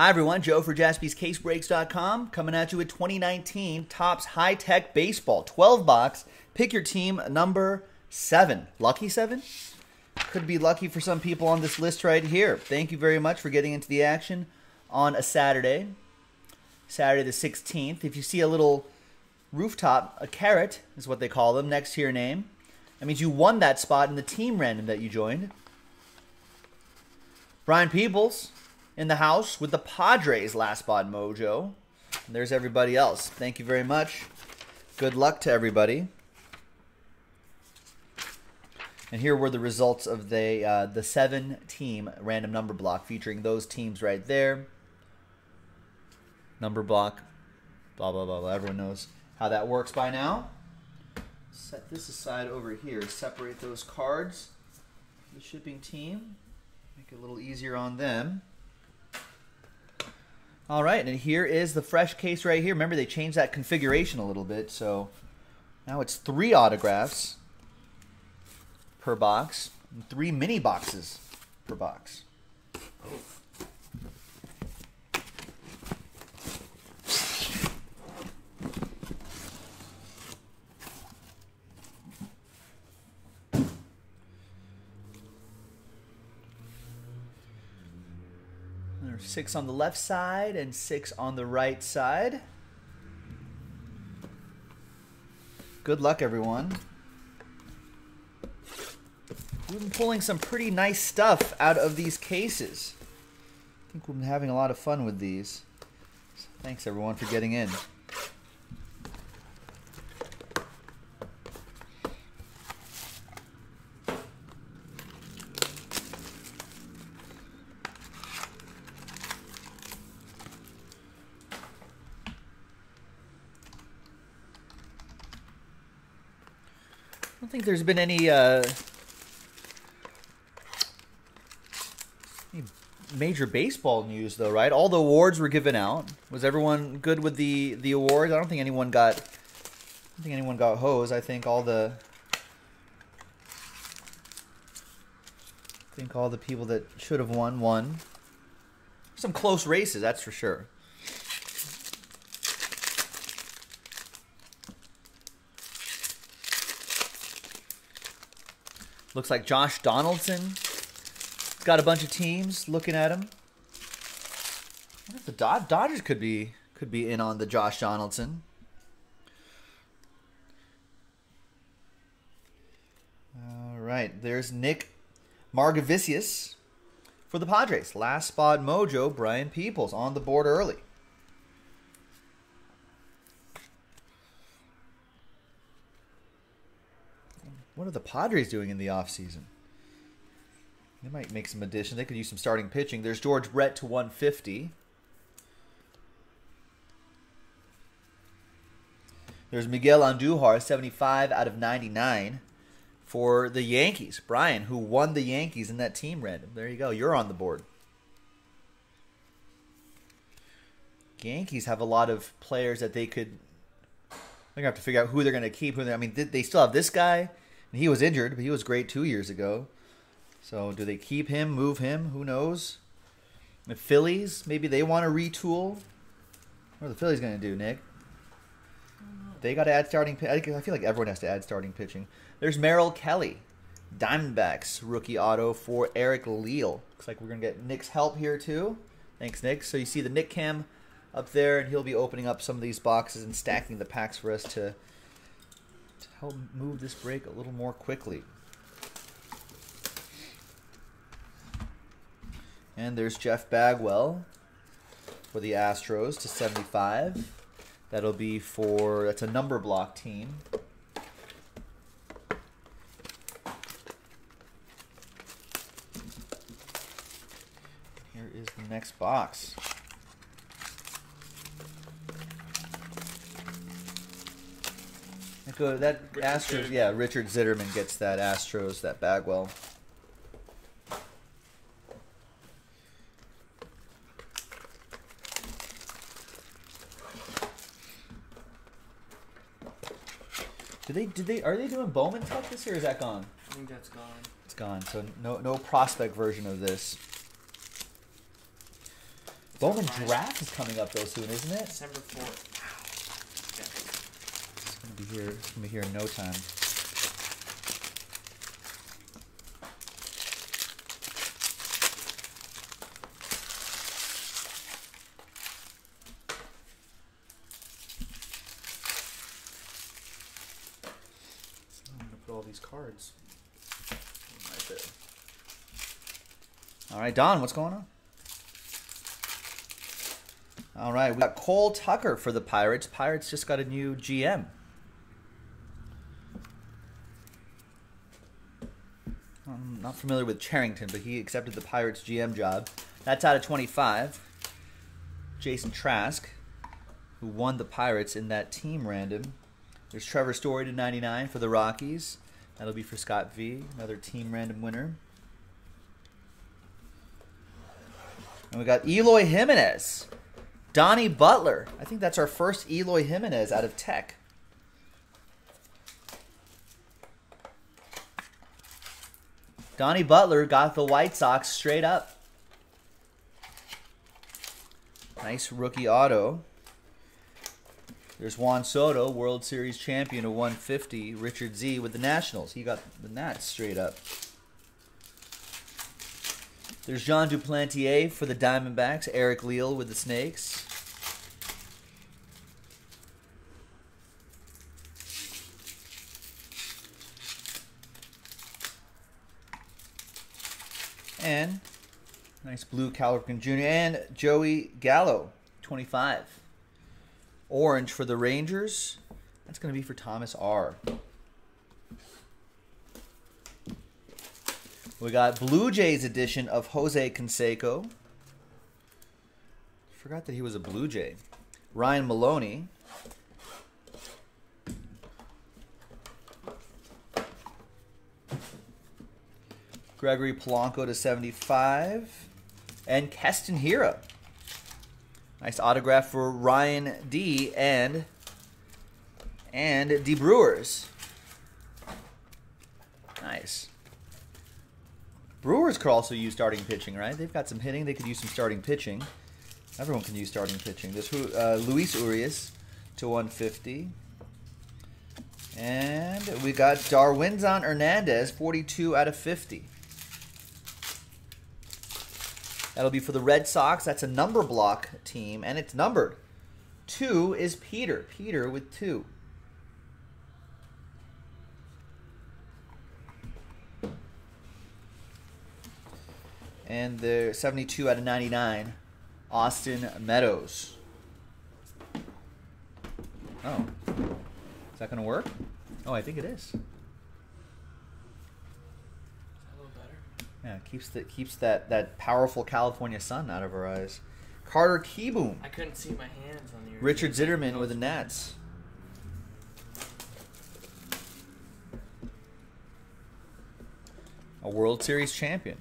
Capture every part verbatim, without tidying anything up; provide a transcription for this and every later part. Hi everyone, Joe for Jaspys Case Breaks dot com coming at you with twenty nineteen Topps High Tech Baseball twelve box. Pick your team number seven. Lucky seven? Could be lucky for some people on this list right here. Thank you very much for getting into the action on a Saturday, Saturday the sixteenth. If you see a little rooftop, a carrot is what they call them, next to your name, that means you won that spot in the team random that you joined. Brian Peebles in the house with the Padres last spot mojo. And there's everybody else. Thank you very much. Good luck to everybody. And here were the results of the uh, the seven team random number block featuring those teams right there. Number block, blah blah blah blah. Everyone knows how that works by now. Set this aside over here. Separate those cards from the shipping team. Make it a little easier on them. All right, and here is the fresh case right here. Remember, they changed that configuration a little bit, so now it's three autographs per box and three mini boxes per box. Six on the left side and six on the right side. Good luck, everyone. We've been pulling some pretty nice stuff out of these cases. I think we've been having a lot of fun with these. So thanks, everyone, for getting in. I don't think there's been any, uh, any major baseball news, though, right? All the awards were given out. Was everyone good with the the awards? I don't think anyone got. I don't think anyone got hosed. I think all the. I think all the people that should have won won. Some close races, that's for sure. Looks like Josh Donaldson got a bunch of teams looking at him. I wonder if the Dod Dodgers could be could be in on the Josh Donaldson. All right, there's Nick Margavisius for the Padres. Last spot mojo, Brian Peebles on the board early. What are the Padres doing in the offseason? They might make some additions. They could use some starting pitching. There's George Brett to one fifty. There's Miguel Andujar, seventy-five out of ninety-nine for the Yankees. Brian, who won the Yankees in that team random. There you go. You're on the board. Yankees have a lot of players that they could... They're going to have to figure out who they're going to keep. Who they, I mean, they still have this guy. He was injured, but he was great two years ago. So do they keep him, move him? Who knows? The Phillies, maybe they want to retool. What are the Phillies going to do, Nick? They got to add starting pitching. I feel like everyone has to add starting pitching. There's Merrill Kelly, Diamondbacks rookie auto for Eric Leal. Looks like we're going to get Nick's help here too. Thanks, Nick. So you see the Nick cam up there, and he'll be opening up some of these boxes and stacking the packs for us to... to help move this break a little more quickly. And there's Jeff Bagwell for the Astros to seventy-five. That'll be for, that's a number block team. Here is the next box. Go, that Richard Astros, Zitterman. Yeah, Richard Zitterman gets that Astros, that Bagwell. Do they? Did they? Are they doing Bowman Cup this year? Or is that gone? I think that's gone. It's gone. So no, no prospect version of this. Bowman draft is coming up, though, soon, isn't it? December fourth. It's going to be here, it's gonna be here in no time. Cards. All right, Don, what's going on? All right, we got Cole Tucker for the Pirates. Pirates just got a new G M. I'm not familiar with Charrington, but he accepted the Pirates G M job. That's out of twenty-five. Jason Trask, who won the Pirates in that team random. There's Trevor Story to ninety-nine for the Rockies. That'll be for Scott V, another team random winner. And we got Eloy Jimenez, Donnie Butler. I think that's our first Eloy Jimenez out of Tech. Donnie Butler got the White Sox straight up. Nice rookie auto. There's Juan Soto, World Series champion of one fifty. Richard Z with the Nationals. He got the Nats straight up. There's Jean Duplantier for the Diamondbacks. Eric Leal with the Snakes. And nice blue Calverton Junior And Joey Gallo, twenty-five. Orange for the Rangers. That's going to be for Thomas R. We got Blue Jays edition of Jose Canseco. Forgot that he was a Blue Jay. Ryan Maloney. Gregory Polanco to seventy-five. And Keston Hira. Nice autograph for Ryan D. and and D. Brewers. Nice. Brewers could also use starting pitching, right? They've got some hitting. They could use some starting pitching. Everyone can use starting pitching. This uh, Luis Urias to one fifty. And we got Darwinzon Hernandez, forty-two out of fifty. That'll be for the Red Sox. That's a number block team, and it's numbered. Two is Peter. Peter with two. And the seventy-two out of ninety-nine, Austin Meadows. Oh. Is that going to work? Oh, I think it is. Is that a little better? Yeah, keeps that keeps that that powerful California sun out of our eyes. Carter Keeboom. I couldn't see my hands on the. Richard Zitterman with the Nats. A World Series champion.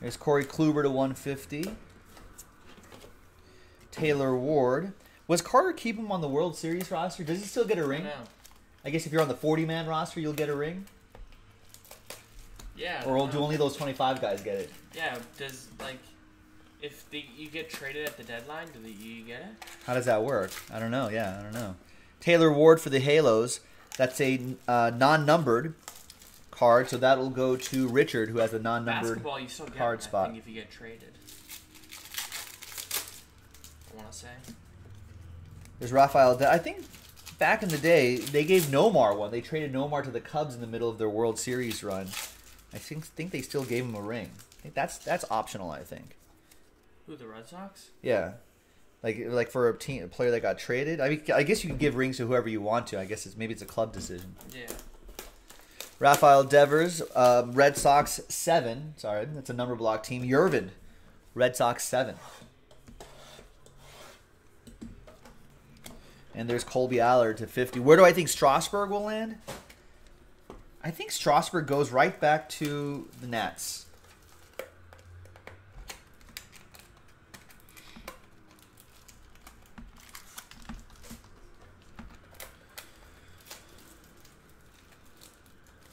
There's Corey Kluber to one fifty. Taylor Ward. Was Carter Keeboom on the World Series roster? Does he still get a ring? I don't know. I guess if you're on the forty man roster, you'll get a ring. Yeah. Or do only those twenty-five guys get it? Yeah. Does, like, if the, you get traded at the deadline, do the, you get it? How does that work? I don't know. Yeah, I don't know. Taylor Ward for the Halos. That's a uh, non-numbered card, so that'll go to Richard, who has a non-numbered card spot. Basketball, you still get it, I think, if you get traded. I want to say. There's Rafael. De I think back in the day, they gave Nomar one. They traded Nomar to the Cubs in the middle of their World Series run. I think think they still gave him a ring. I think that's that's optional. I think. Who, the Red Sox? Yeah, like like for a team a player that got traded. I mean, I guess you can give rings to whoever you want to. I guess it's maybe it's a club decision. Yeah. Rafael Devers, um, Red Sox seven. Sorry, that's a number block team. Yervin, Red Sox seven. And there's Colby Allard to fifty. Where do I think Strasburg will land? I think Strasburg goes right back to the Nats.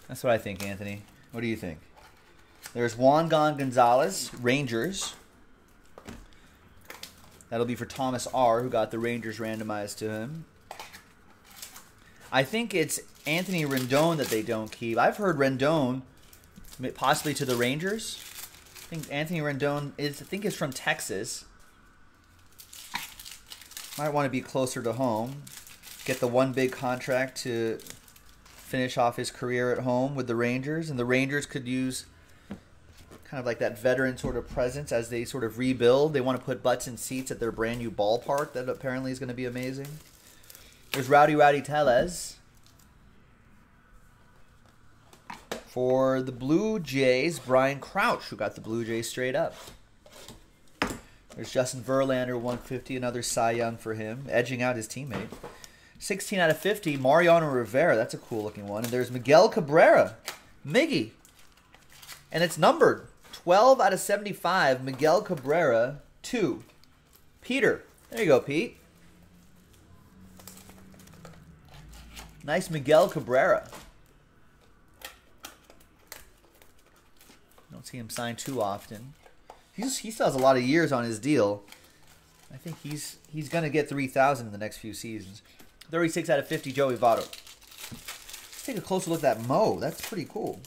That's what I think, Anthony. What do you think? There's Juan Gonzalez, Rangers. That'll be for Thomas R., who got the Rangers randomized to him. I think it's Anthony Rendon that they don't keep. I've heard Rendon possibly to the Rangers. I think Anthony Rendon is, I think it's from Texas. Might want to be closer to home. Get the one big contract to finish off his career at home with the Rangers. And the Rangers could use kind of like that veteran sort of presence as they sort of rebuild. They want to put butts in seats at their brand new ballpark that apparently is going to be amazing. There's Rowdy Rowdy Tellez for the Blue Jays. Brian Crouch, who got the Blue Jays straight up. There's Justin Verlander, one fifty, another Cy Young for him, edging out his teammate. sixteen out of fifty, Mariano Rivera. That's a cool-looking one. And there's Miguel Cabrera, Miggy. And it's numbered. twelve out of seventy-five, Miguel Cabrera, two. Peter. There you go, Pete. Nice Miguel Cabrera. Don't see him sign too often. He's, he still has a lot of years on his deal. I think he's he's going to get three thousand in the next few seasons. thirty-six out of fifty, Joey Votto. Let's take a closer look at that Mo. That's pretty cool.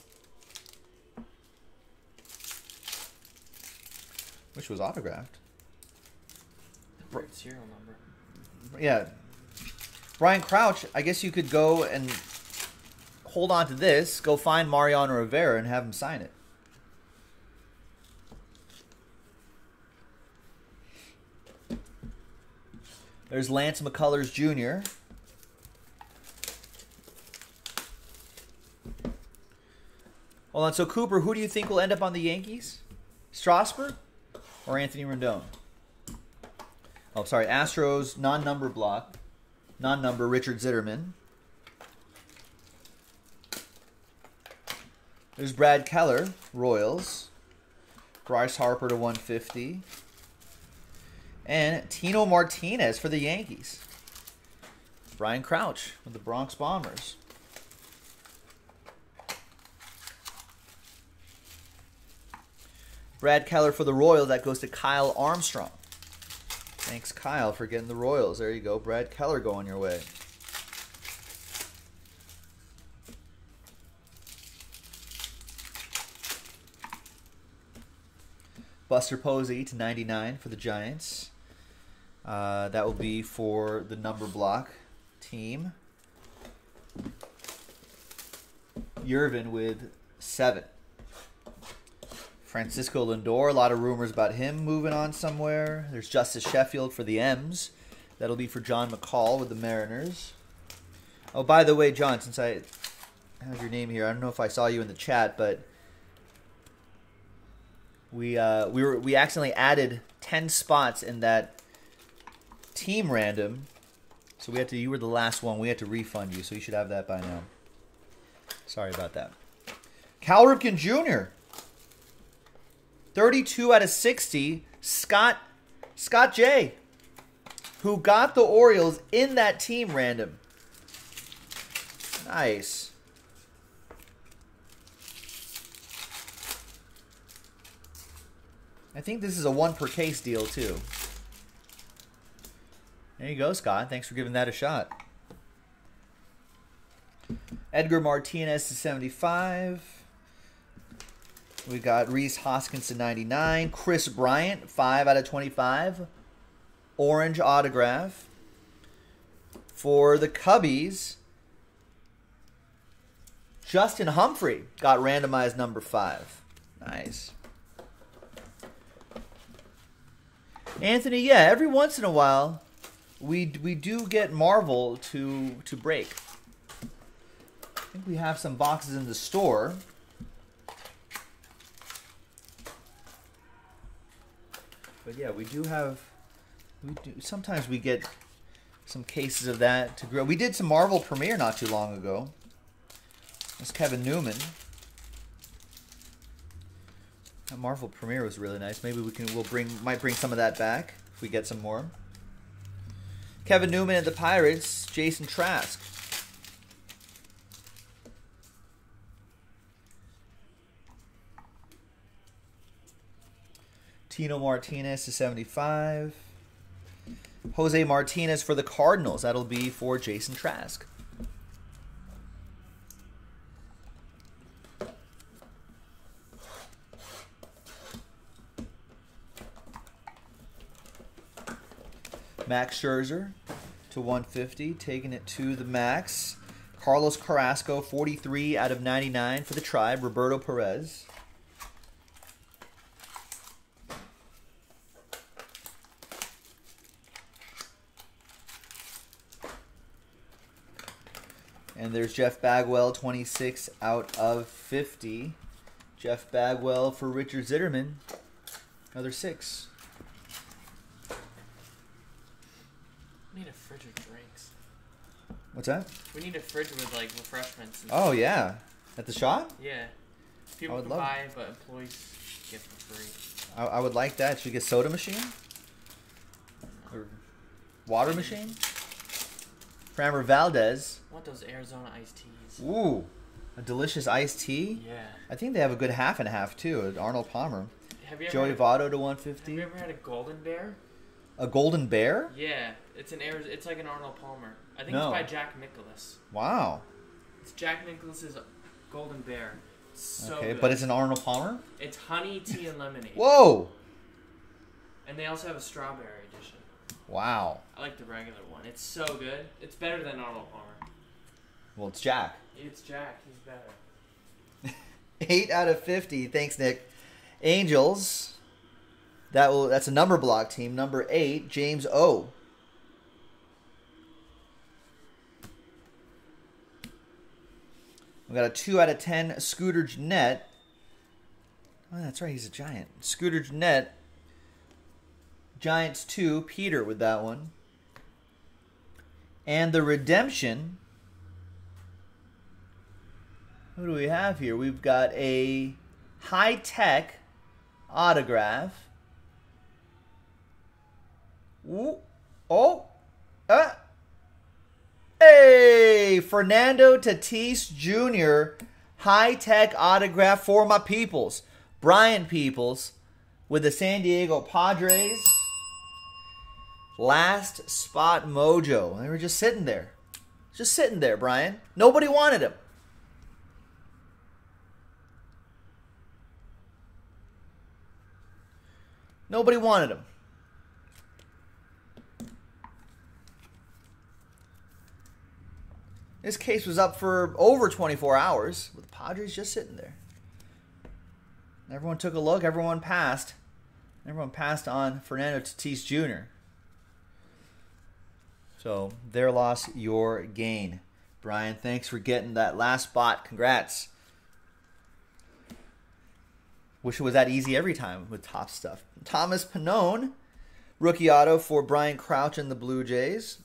Which was autographed. Great serial number. Yeah. Brian Crouch, I guess you could go and hold on to this, go find Mariano Rivera and have him sign it. There's Lance McCullers Junior Hold on, so Cooper, who do you think will end up on the Yankees? Strasburg or Anthony Rendon? Oh, sorry, Astros non-number block. Non-number, Richard Zitterman. There's Brad Keller, Royals. Bryce Harper to one fifty. And Tino Martinez for the Yankees. Brian Crouch with the Bronx Bombers. Brad Keller for the Royals. That goes to Kyle Armstrong. Thanks, Kyle, for getting the Royals. There you go. Brad Keller going your way. Buster Posey to ninety-nine for the Giants. Uh, that will be for the number block team. Yervin with seven. Francisco Lindor, a lot of rumors about him moving on somewhere. There's Justice Sheffield for the M's. That'll be for John McCall with the Mariners. Oh, by the way, John, since I have your name here, I don't know if I saw you in the chat, but we uh, we were we accidentally added ten spots in that team random, so we had to. You were the last one. We had to refund you, so you should have that by now. Sorry about that. Cal Ripken Junior thirty-two out of sixty. Scott Scott J, who got the Orioles in that team random. Nice. I think this is a one-per-case deal, too. There you go, Scott. Thanks for giving that a shot. Edgar Martinez to seventy-five. We got Reese Hoskins to ninety-nine. Chris Bryant, five out of twenty-five. Orange autograph. For the Cubbies, Justin Humphrey got randomized number five. Nice. Anthony, yeah, every once in a while, we we do get Marvel to to break. I think we have some boxes in the store. But yeah, we do have. We do sometimes we get some cases of that to grow. We did some Marvel premiere not too long ago. That's Kevin Newman. That Marvel premiere was really nice. Maybe we can we'll bring might bring some of that back if we get some more. Kevin Newman at the Pirates, Jason Trask. Tino Martinez to seventy-five. Jose Martinez for the Cardinals. That'll be for Jason Trask. Max Scherzer to one fifty, taking it to the max. Carlos Carrasco, forty-three out of ninety-nine for the Tribe. Roberto Perez. And there's Jeff Bagwell, twenty-six out of fifty. Jeff Bagwell for Richard Zitterman. Another six. We need a fridge with drinks. What's that? We need a fridge with like refreshments. And oh stuff. Yeah, at the shop. Yeah, people I would can love buy, it. But employees get for free. I, I would like that. Should we get soda machine or water machine? Framber Valdez. I want those Arizona iced teas? Ooh, a delicious iced tea. Yeah. I think they have a good half and half too. Arnold Palmer. Have you ever Joey Votto to one fifty. Have you ever had a Golden Bear? A Golden Bear? Yeah, it's an Arizona, it's like an Arnold Palmer. I think no. It's by Jack Nicklaus. Wow. It's Jack Nicklaus's Golden Bear. It's so okay, good. But it's an Arnold Palmer? It's honey, tea, and lemonade. Whoa! And they also have a strawberry edition. Wow. I like the regular one. It's so good. It's better than Arnold Palmer. Well, it's Jack. It's Jack. He's better. eight out of fifty. Thanks, Nick. Angels. That will. That's a number block team. Number eight, James O. We got a two out of ten, Scooter Gennett. Oh, that's right. He's a Giant. Scooter Gennett. Giants two, Peter with that one. And the redemption. Who do we have here? We've got a High Tech autograph. Ooh, oh, uh, hey, Fernando Tatis Junior High Tech autograph for my peoples. Brian Peebles with the San Diego Padres. Last spot mojo. They were just sitting there. Just sitting there, Brian. Nobody wanted him. Nobody wanted him. This case was up for over twenty-four hours with the Padres just sitting there. Everyone took a look. Everyone passed. Everyone passed on Fernando Tatis Junior So their loss, your gain. Brian, thanks for getting that last spot. Congrats. Wish it was that easy every time with top stuff. Thomas Pannone, rookie auto for Brian Crouch and the Blue Jays.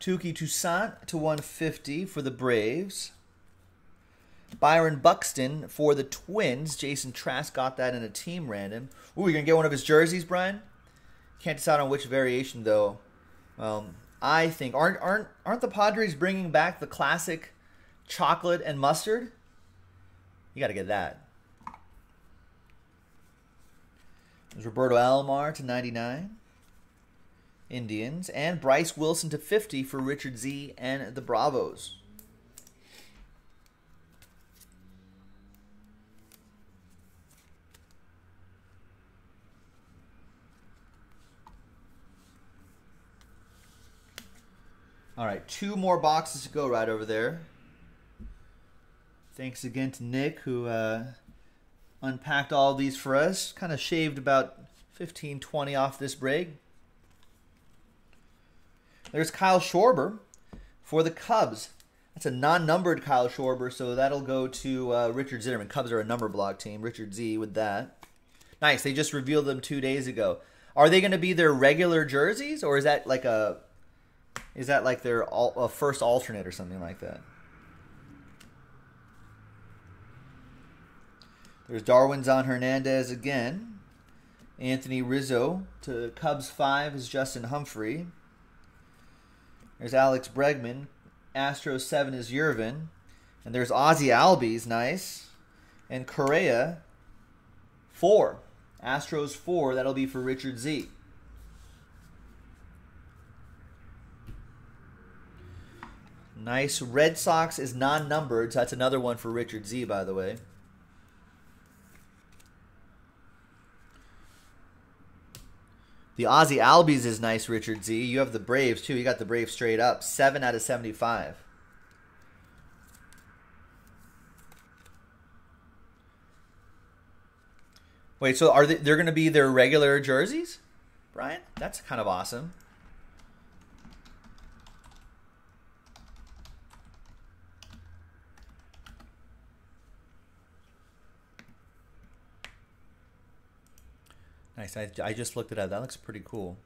Tuki Toussaint to one fifty for the Braves. Byron Buxton for the Twins. Jason Trask got that in a team random. Ooh, you're going to get one of his jerseys, Brian? Can't decide on which variation, though. Um, I think. Aren't, aren't, aren't the Padres bringing back the classic chocolate and mustard? You got to get that. There's Roberto Alomar to ninety-nine. Indians, and Bryce Wilson to fifty for Richard Z and the Bravos. All right, two more boxes to go right over there. Thanks again to Nick, who uh, unpacked all these for us. Kind of shaved about fifteen, twenty off this break. There's Kyle Schwarber for the Cubs. That's a non-numbered Kyle Schwarber, so that'll go to uh, Richard Zitterman. Cubs are a number block team. Richard Z with that. Nice. They just revealed them two days ago. Are they going to be their regular jerseys, or is that like a is that like their all, a first alternate or something like that? There's Darwinzon Hernandez again. Anthony Rizzo to Cubs five is Justin Humphrey. There's Alex Bregman. Astro seven is Yervin. And there's Ozzy Albies, nice. And Correa four. Astros four. That'll be for Richard Z. Nice. Red Sox is non-numbered, so that's another one for Richard Z, by the way. The Ozzy Albies is nice, Richard Z. You have the Braves, too. You got the Braves straight up. seven out of seventy-five. Wait, so are they, they're going to be their regular jerseys, Brian? That's kind of awesome. Nice. I, I just looked it up. That looks pretty cool.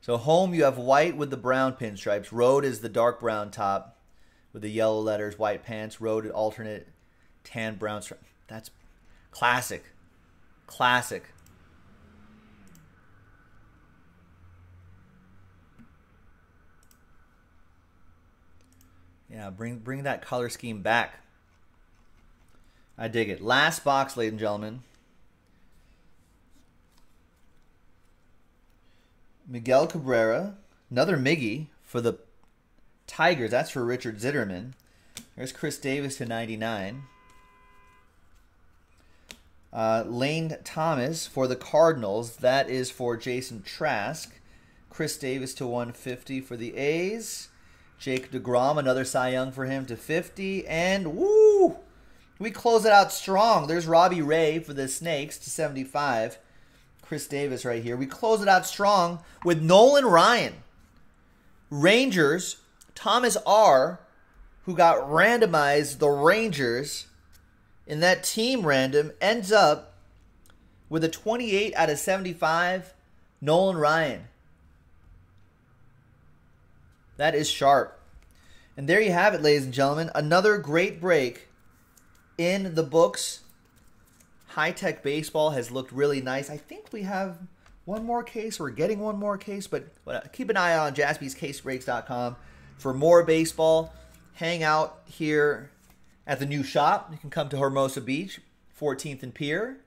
So home, you have white with the brown pinstripes. Road is the dark brown top with the yellow letters, white pants. Road alternate tan brown stripe. That's classic. Classic. Yeah, bring bring that color scheme back. I dig it. Last box, ladies and gentlemen. Miguel Cabrera, another Miggy for the Tigers. That's for Richard Zitterman. There's Chris Davis to ninety-nine. Uh, Lane Thomas for the Cardinals. That is for Jason Trask. Chris Davis to one fifty for the A's. Jake DeGrom, another Cy Young for him to fifty. And woo! We close it out strong. There's Robbie Ray for the Snakes to seventy-five. Chris Davis right here. We close it out strong with Nolan Ryan. Rangers, Thomas R., who got randomized the Rangers, and that team random ends up with a twenty-eight out of seventy-five, Nolan Ryan. That is sharp. And there you have it, ladies and gentlemen. Another great break in the books. High Tech Baseball has looked really nice. I think we have one more case. We're getting one more case, but keep an eye on Jaspys Case Breaks dot com for more baseball. Hang out here at the new shop. You can come to Hermosa Beach, fourteenth and Pier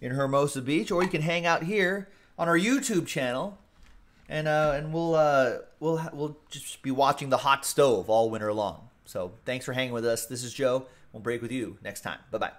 in Hermosa Beach, or you can hang out here on our YouTube channel, and uh, and we'll uh, we'll we'll just be watching the hot stove all winter long. So thanks for hanging with us. This is Joe. We'll break with you next time. Bye bye.